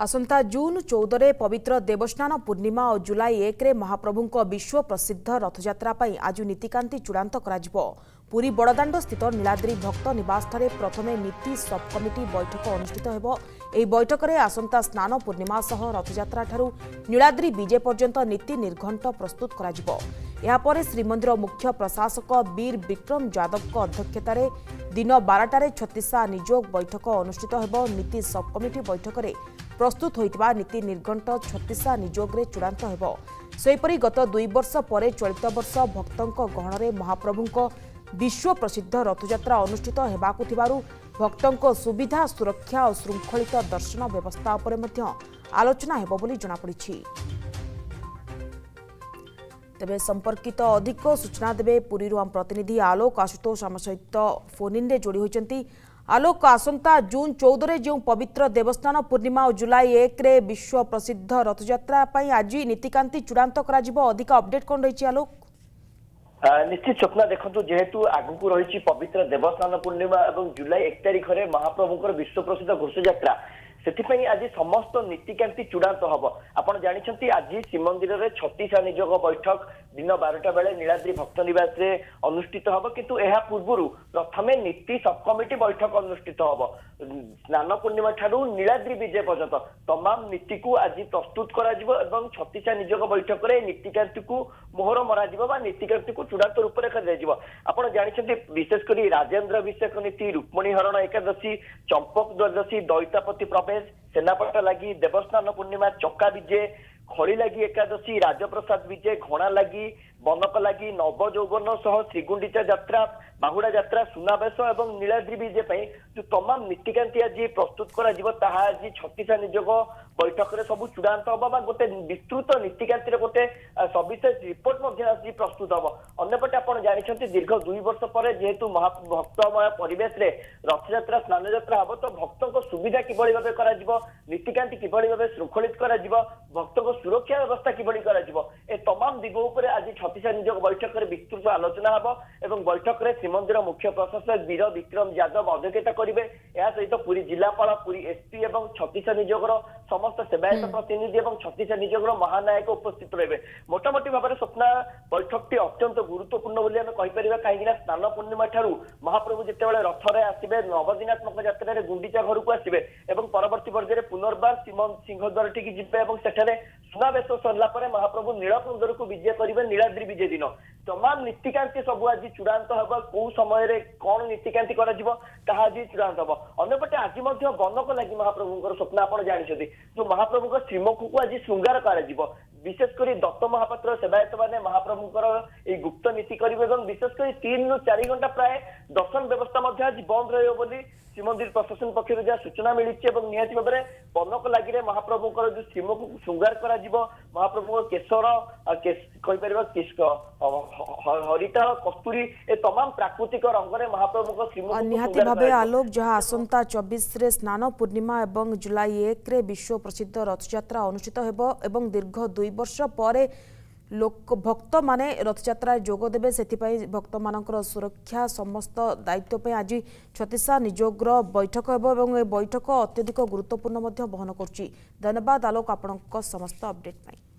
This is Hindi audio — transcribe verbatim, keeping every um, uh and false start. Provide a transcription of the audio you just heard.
आसंता जून चौदह रे पवित्र देवस्नान पूर्णिमा और जुलाई एक रे महाप्रभु विश्व प्रसिद्ध रथ यात्रा पई आज नीतिकांति चूड़ांत कराजिबो। पुरी बड़दाण्ड स्थित नीलाद्री भक्त निवास ठारे प्रथमे नीति सब कमिटी बैठक अनुष्ठित हेबो। एही बैठक रे आसंता स्नान पूर्णिमा सह रथ यात्रा ठारू नीलाद्री विजय पर्यंत नीति निर्घंट प्रस्तुत कराजिबो। या परे श्रीमंदिर मुख्य प्रशासक बीर विक्रम यादव अध्यक्षतार दिन बारटार छत्तीसा निजोग बैठक अनुष्ठित हेबो। नीति सब कमिटी बैठक रे प्रस्तुत होइतबा नीति निर्घंट छत्तीसा निजोग रे चूड़ांत हेबो। सेहिपरि गत दुई वर्ष परे चलित वर्ष भक्तों गहण रे महाप्रभुको विश्व प्रसिद्ध रथयात्रा अनुष्ठित होबाकु थिबारु भक्तों सुविधा सुरक्षा और श्रृंखलित दर्शन व्यवस्था उपरे मध्य आलोचना हेबो बोली जनापड़ी। तेबे संपर्कित अधिक सूचना देबे पुरीरु आम प्रतिनिधि आलोक आशुतोष आम सहित फोन इन जोड़ी होइचंती। आलोक, आसंता जून चौदह जो पवित्र देवस्थान पूर्णिमा और जुलाई एक रे विश्व प्रसिद्ध रथयात्रा पई आज नीतिकांति चूड़ांत कराजिबो। अधिक अपडेट कोन रहिछि आलोक? निश्चित स्वप्न देखु जेहेतु आगक रही पवित्र देवस्थान पूर्णिमा और जुलाई एक तारिख में महाप्रभुं विश्व प्रसिद्ध घोष यात्रा से आज समस्त नीतिकांति चूड़ांत हम आप जानते आज श्रीमंदिर में छत्तीसा निजोग बैठक दिन बारटा बेले नीलाद्री भक्त निवास अनुष्ठित हम किंतु यह पूर्व प्रथम नीति सब कमिटी बैठक अनुष्ठित हम। स्नान पूर्णिमा ठारू नीलाद्री विजय पर्यंत तमाम नीति को आज प्रस्तुत कर छत्तीसा निजोग बैठक में नीतिकांति को मोहर मर नीतिकांति को चूड़ांत रूपरेखा दीजिए। आप जानते विशेषकर राजेन्द्राभिषेक नीति रुक्मणी हरण एकादशी चंपक द्वादशी दईतापति सेनापटा लगी देवस्थान पूर्णिमा चक्का विजय खड़ी लगी एकादशी राजप्रसाद विजय घणा लगी बनक लगी नवजौवन सह श्रीगुंडीचा यात्रा बाहुड़ा यात्रा सुनावेश एवं नीलाद्री विजय पर जो तमाम नीतिकांति आज प्रस्तुत करा छत्तीसा निजोग बैठक में सब चूड़ांत हम गोटे विस्तृत नीतिकांति गोटे सविशेष रिपोर्ट आज प्रस्तुत हम। अंपटे आपड़ जानते दीर्घ दुई वर्ष पर जेहेतु महा भक्तमय परिवेश रथ यात्रा स्नान यात्रा हम तो भक्तों सुविधा किभली भाव कर नीतिकांति किभली भाव श्रृंखलित कर भक्तों सुरक्षा व्यवस्था किभली कर तमाम दिग उपर आज छत्तीसा निजोग बैठक में विस्तृत आलोचना हम और बैठक में श्रीमंदिर मुख्य प्रशासक बीर विक्रम यादव अध्यक्षता करेंगे। यह सहित पुरी जिलापाल पुरी एसपी और छत्तीसा निजोगर समस्त सेवायत प्रतिनिधि और छत्तीसा निजोगर महानायक उपस्थित रहे। मोटामोटी भाव में स्वप्न बैठकटी अत्यंत गुरुत्वपूर्ण बोली आम कहीपर कहीं स्नान पूर्णिमा ठारू महाप्रभु जितेबाला रथरे आसबे नवदिनात्मक यात्रा गुंडीचा घर को आसबे और परवर्ती पर्यायर पुनर्बार सिंहद्वार टी जीवे और सेठारे सुनावेश सरलापर महाप्रभु नीलकुंदर को विजय करेंगे नीलाद्री विजय दिन। तमाम नीतिकांति सब आज चूड़ांत हम कौ समय कौन नीतिकांति आज चूड़ांत हम। अंपटे आज बनक लगी महाप्रभुं स्वप्न आप जानते जो महाप्रभु श्रीमुख को आज श्रृंगार कर विशेषकर दत्त महापात्र सेवायत मैंने महाप्रभुं गुप्त नीति करेंगे और विशेषकर तीन रु चार घंटा प्राय दर्शन व्यवस्था आज बंद रही श्रीमंदिर प्रशासन पक्षर जहाँ सूचना मिली और निहाती भाव में बनक लगे महाप्रभुं जो श्रीमुख को श्रृंगार कर महाप्रभुं केशर हरिता कस्तूरी ए तमाम प्राकृतिक रंग में महाप्रभुं श्रीमुख निहाती भाव आलोक जहाँ आसंता चौबीस रे स्नान पूर्णिमा और जुलाई एक रे विश्व प्रसिद्ध रथ यात्रा अनुष्ठित हेबो एवं दीर्घ दुई वर्ष पर लोक भक्त माने रथ यात्रा जोग देबे सेथिपाई भक्त मानकर सुरक्षा समस्त दायित्व पे आज छत्तीसा निजोग बैठक हेबो एवं ए बैठक अत्यधिक गुरुत्वपूर्ण मध्य बहन करछि। धन्यवाद आलोक आपनक समस्त अपडेट पाई।